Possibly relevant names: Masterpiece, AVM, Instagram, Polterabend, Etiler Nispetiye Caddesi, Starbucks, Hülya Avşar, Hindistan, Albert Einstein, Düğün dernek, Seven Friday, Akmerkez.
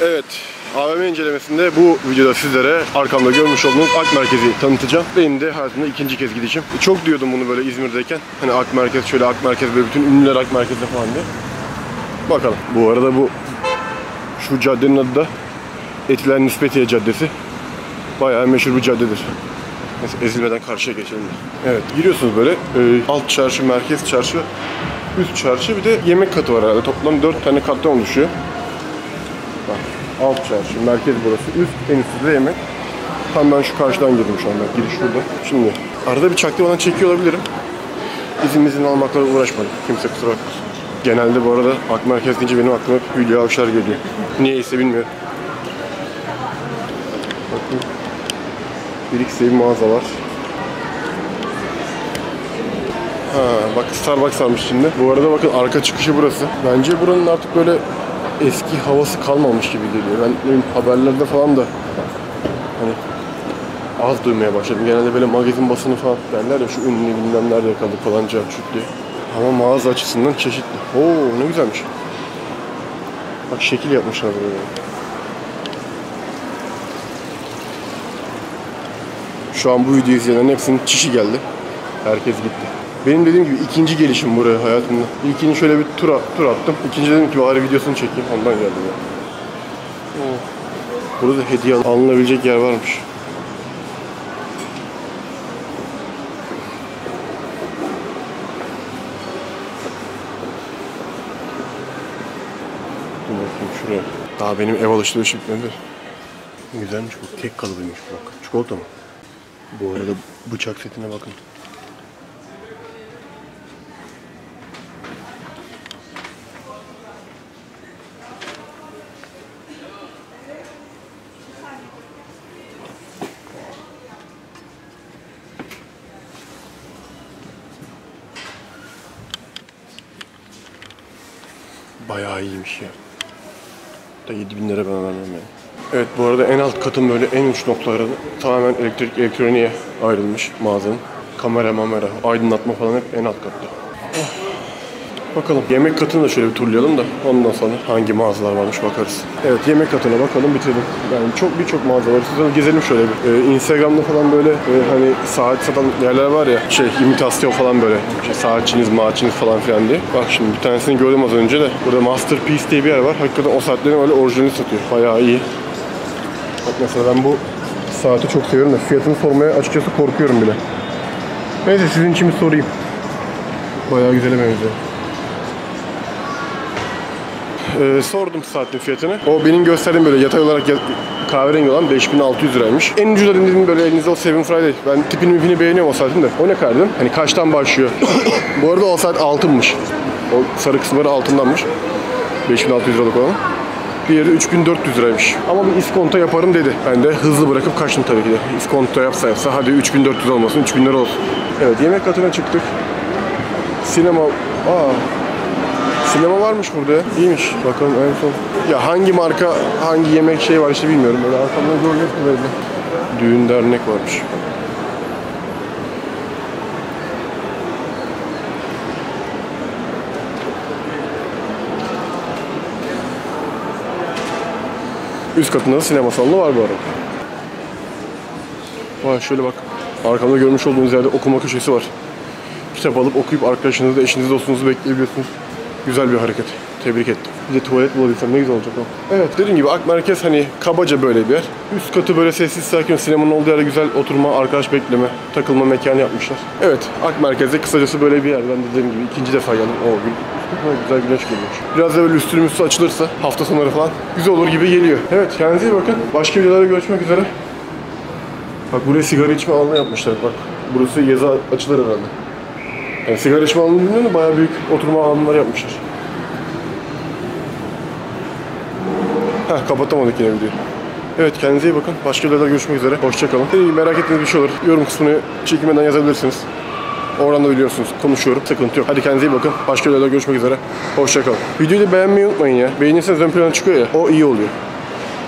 Evet, AVM incelemesinde bu videoda sizlere arkamda görmüş olduğunuz Akmerkez'i tanıtacağım. Benim de hayatımda ikinci kez gidişim. Çok diyordum bunu böyle İzmir'deyken. Hani Akmerkez şöyle, Akmerkez böyle, bütün ünlüler Akmerkez'de falan diye. Bakalım. Bu arada şu caddenin adı da Etiler Nispetiye Caddesi. Bayağı meşhur bir caddedir. Mesela ezilmeden karşıya geçelim de. Evet, giriyorsunuz böyle. Alt çarşı, merkez çarşı, üst çarşı, bir de yemek katı var herhalde. Toplam 4 tane kattan oluşuyor. Bak, alt çarşı, merkez burası, üst, en üstte de yemek. Tam ben şu karşıdan girdim şu anda. Giriş burada. Şimdi arada bir çaktı bana çekiyor olabilirim. İzin almakla uğraşmadım. Kimse kusura bakmasın. Genelde bu arada Akmerkez deyince benim aklıma Hülya Avşar geliyor. Niyeyse bilmiyorum. Bakın. Bir iki sevim mağaza var. Ha, bak Starbucks almış şimdi. Bu arada bakın arka çıkışı burası. Bence buranın artık böyle eski havası kalmamış gibi geliyor. Ben haberlerde falan da hani az duymaya başladım. Genelde böyle magazin basını falan derler ya, şu ünlü bilmem nerede kaldı falan diye. Ama mağaza açısından çeşitli. Oo, ne güzelmiş. Bak şekil yapmışlar böyle. Şu an bu videoyu izleyenlerin hepsinin çişi geldi. Herkes gitti. Benim dediğim gibi ikinci gelişim buraya hayatımda. İlkini şöyle bir tur attım. İkinci dedim ki bari videosunu çekeyim. Ondan geldim ya. Oh. Burada hediye alınabilecek yer varmış. Dur bakayım şuraya. Daha benim ev alışverişim bitmedi. Güzelmiş bu. Kek kalıbıymış bak. Çikolata mı? Bu arada bıçak setine bakın. Bayağı iyiymiş ya. Da 7000 lira ben vermem yani. Evet, bu arada en alt katın böyle en uç noktaları tamamen elektroniğe ayrılmış mağazanın. Kamera, aydınlatma falan hep en alt katta. Oh. Bakalım yemek katını da şöyle bir turlayalım da ondan sonra hangi mağazalar varmış bakarız. Evet, yemek katına bakalım, bitirdim. Yani birçok mağaza var. Siz gezelim şöyle bir. Instagram'da falan böyle hani saat satan yerler var ya, imitasyon falan böyle. Saatçiniz, maaçınız falan filan diye. Bak şimdi bir tanesini gördüm az önce de. Burada Masterpiece diye bir yer var. Hakikaten o saatlerin öyle orijinali satıyor. Bayağı iyi. Mesela ben bu saati çok seviyorum da fiyatını sormaya açıkçası korkuyorum bile. Neyse, sizin için bir sorayım. Bayağı güzel benziyor. Sordum saatin fiyatını. O benim gösterdiğim böyle yatay olarak kahverengi olan 5600 liraymış. En ucuza dediğim böyle elinizde o Seven Friday. Ben tipini beğeniyorum o saatin de. O ne kadar dedim? Hani kaçtan başlıyor? Bu arada o saat altınmış. O sarı kısımları altındanmış. 5600 liralık olan. Diğeri 3400 liraymış. Ama bir iskonto yaparım dedi. Ben de hızlı bırakıp kaçtım tabii ki de. İskonto yapsa hadi 3400 olmasın, 3000 lira olsun. Evet, yemek katına çıktık. Sinema. Sinema varmış burada. İyiymiş. Bakalım en son. Ya hangi marka, hangi yemek şey var işte bilmiyorum. Böyle arkamda görüyorsun böyle. Düğün dernek varmış. Üst katında da sinema salonu var bu arada. Vay, şöyle bak. Arkamda görmüş olduğunuz yerde okuma köşesi var. Kitap alıp okuyup arkadaşınızla, eşinizi, dostunuzu bekleyebiliyorsunuz. Güzel bir hareket. Tebrik ettim. Bir de tuvalet bulabilsem ne güzel olacak o. Evet, dediğim gibi Akmerkez hani kabaca böyle bir yer. Üst katı böyle sessiz sakin, sinemanın olduğu yerde güzel oturma, arkadaş bekleme, takılma mekanı yapmışlar. Evet, Akmerkez'de kısacası böyle bir yer. Ben dediğim gibi ikinci defa geldim o gün. Güzel güneş geliyor. Biraz da böyle üstümüzü açılırsa hafta sonları falan güzel olur gibi geliyor. Evet, kendinize iyi bakın. Başka videolarda görüşmek üzere. Bak, buraya sigara içme alanı yapmışlar bak. Burası yazı açılır herhalde. Yani sigara içme alanı bilmiyorum da bayağı büyük oturma alanları yapmışlar. Heh, kapatamadık yine videoyu. Evet, kendinize iyi bakın. Başka videolarda görüşmek üzere. Hoşçakalın. Merak ettiğiniz bir şey olur, yorum kısmını çekinmeden yazabilirsiniz. Oradan da biliyorsunuz konuşuyorum, sıkıntı yok. Hadi kendinize iyi bakın. Başka videolarda görüşmek üzere. Hoşçakalın. Videoyu da beğenmeyi unutmayın ya. Beğenirseniz ön plana çıkıyor ya. O iyi oluyor.